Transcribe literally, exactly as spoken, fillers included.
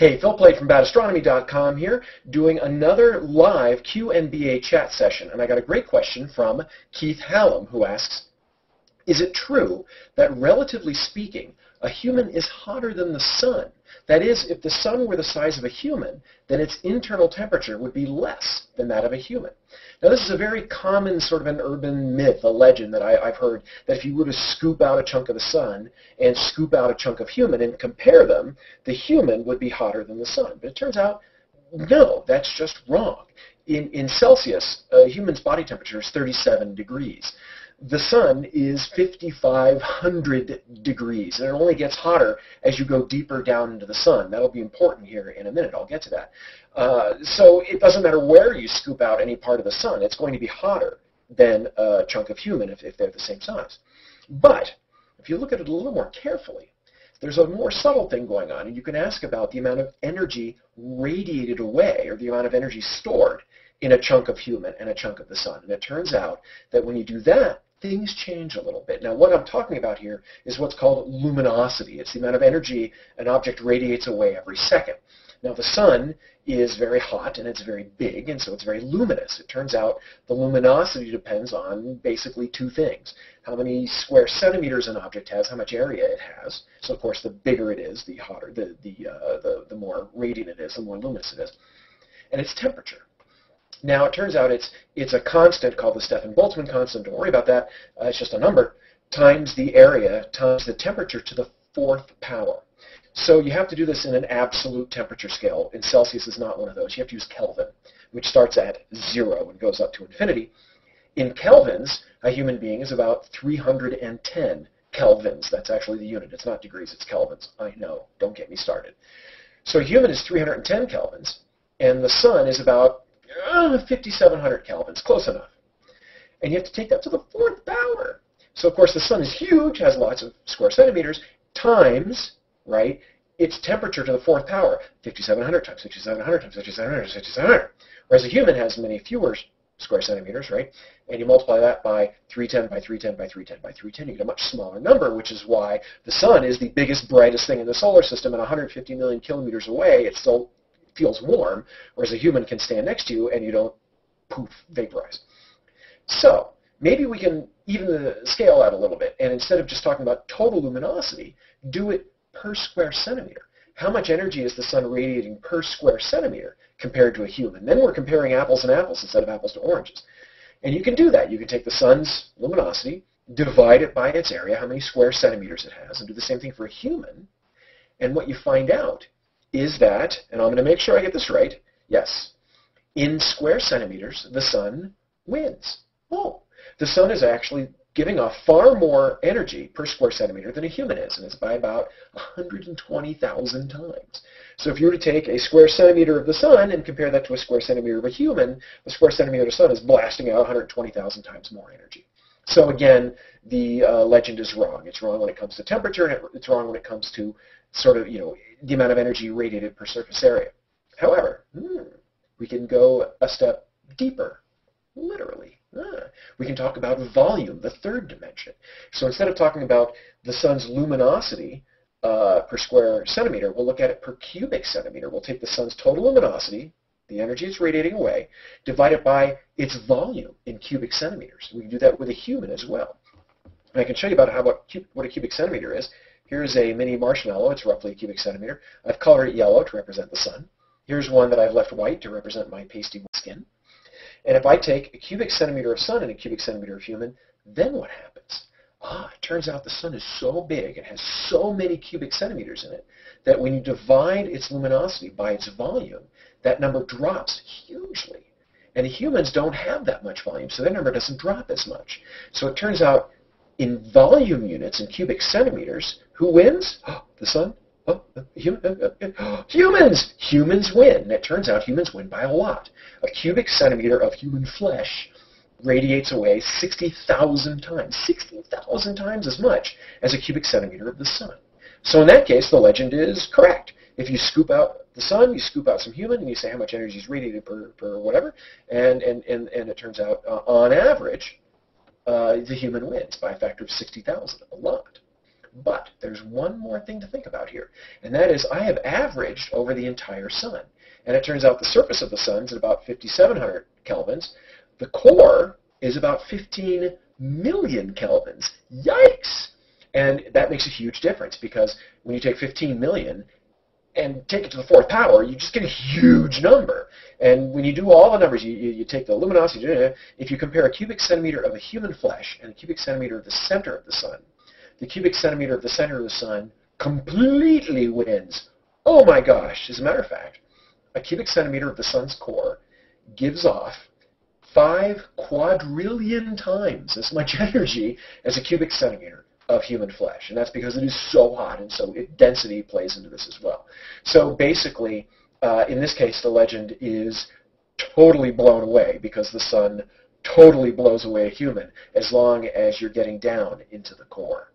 Hey, Phil Plait from Bad Astronomy dot com here, doing another live Q and B A chat session. And I got a great question from Keith Hallam, who asks, is it true that, relatively speaking, a human is hotter than the sun? That is, if the sun were the size of a human, then its internal temperature would be less than that of a human. Now, this is a very common sort of an urban myth, a legend that I, I've heard, that if you were to scoop out a chunk of the sun and scoop out a chunk of human and compare them, the human would be hotter than the sun. But it turns out, no, that's just wrong. In, in Celsius, a human's body temperature is thirty-seven degrees. The sun is fifty-five hundred degrees, and it only gets hotter as you go deeper down into the sun. That'll be important here in a minute. I'll get to that. Uh, so it doesn't matter where you scoop out any part of the sun. It's going to be hotter than a chunk of human if, if they're the same size. But if you look at it a little more carefully, there's a more subtle thing going on, and you can ask about the amount of energy radiated away or the amount of energy stored in a chunk of human and a chunk of the sun. And it turns out that when you do that, things change a little bit. Now, what I'm talking about here is what's called luminosity. It's the amount of energy an object radiates away every second. Now, the sun is very hot, and it's very big, and so it's very luminous. It turns out the luminosity depends on basically two things: how many square centimeters an object has, how much area it has. So, of course, the bigger it is, the hotter, the, the, uh, the, the more radiant it is, the more luminous it is, and its temperature. Now, it turns out it's, it's a constant called the Stefan-Boltzmann constant. Don't worry about that. Uh, it's just a number times the area times the temperature to the fourth power. So you have to do this in an absolute temperature scale. And Celsius is not one of those. You have to use Kelvin, which starts at zero and goes up to infinity. In kelvins, a human being is about three hundred ten kelvins. That's actually the unit. It's not degrees. It's kelvins. I know. Don't get me started. So a human is three hundred ten kelvins, and the sun is about Uh, fifty-seven hundred kelvins, close enough. And you have to take that to the fourth power. So, of course, the sun is huge, has lots of square centimeters, times, right, its temperature to the fourth power, fifty-seven hundred times fifty-seven hundred times fifty-seven hundred times fifty-seven hundred. Whereas a human has many fewer square centimeters, right, and you multiply that by three hundred ten by three hundred ten by three hundred ten by three hundred ten, you get a much smaller number, which is why the sun is the biggest, brightest thing in the solar system, and one hundred fifty million kilometers away, it's still feels warm, whereas a human can stand next to you and you don't, poof, vaporize. So maybe we can even the scale out a little bit, and instead of just talking about total luminosity, do it per square centimeter. How much energy is the sun radiating per square centimeter compared to a human? Then we're comparing apples and apples instead of apples to oranges. And you can do that. You can take the sun's luminosity, divide it by its area, how many square centimeters it has, and do the same thing for a human. And what you find out is that, and I'm going to make sure I get this right, yes, in square centimeters, the sun wins. Oh, the sun is actually giving off far more energy per square centimeter than a human is, and it's by about one hundred twenty thousand times. So if you were to take a square centimeter of the sun and compare that to a square centimeter of a human, the square centimeter of the sun is blasting out one hundred twenty thousand times more energy. So again, the uh, legend is wrong. It's wrong when it comes to temperature, and it, it's wrong when it comes to sort of, you know, the amount of energy radiated per surface area. However, hmm, we can go a step deeper, literally. Ah, we can talk about volume, the third dimension. So instead of talking about the sun's luminosity uh, per square centimeter, we'll look at it per cubic centimeter. We'll take the sun's total luminosity, the energy it's radiating away, divide it by its volume in cubic centimeters. We can do that with a human as well. And I can show you about how what, what a cubic centimeter is. Here's a mini marshmallow. It's roughly a cubic centimeter. I've colored it yellow to represent the sun. Here's one that I've left white to represent my pasty skin. And if I take a cubic centimeter of sun and a cubic centimeter of human, then what happens? Ah, it turns out the sun is so big, it has so many cubic centimeters in it, that when you divide its luminosity by its volume, that number drops hugely. And humans don't have that much volume, so their number doesn't drop as much. So it turns out in volume units, in cubic centimeters, who wins? Oh, the sun? Oh, human, oh, humans! Humans win. And it turns out humans win by a lot. A cubic centimeter of human flesh radiates away sixty thousand times, sixty thousand times as much as a cubic centimeter of the sun. So in that case, the legend is correct. If you scoop out the sun, you scoop out some human, and you say how much energy is radiated per, per whatever, and, and, and, and it turns out, uh, on average, uh, the human wins by a factor of sixty thousand, a lot. But there's one more thing to think about here, and that is I have averaged over the entire sun. And it turns out the surface of the sun is at about fifty-seven hundred kelvins. The core is about fifteen million kelvins. Yikes! And that makes a huge difference, because when you take fifteen million and take it to the fourth power, you just get a huge number. And when you do all the numbers, you, you, you take the luminosity, if you compare a cubic centimeter of a human flesh and a cubic centimeter of the center of the sun, the cubic centimeter of the center of the sun completely wins. Oh my gosh! As a matter of fact, a cubic centimeter of the sun's core gives off five quadrillion times as much energy as a cubic centimeter of human flesh. And that's because it is so hot, and so it, density plays into this as well. So basically, uh, in this case, the legend is totally blown away, because the sun totally blows away a human as long as you're getting down into the core.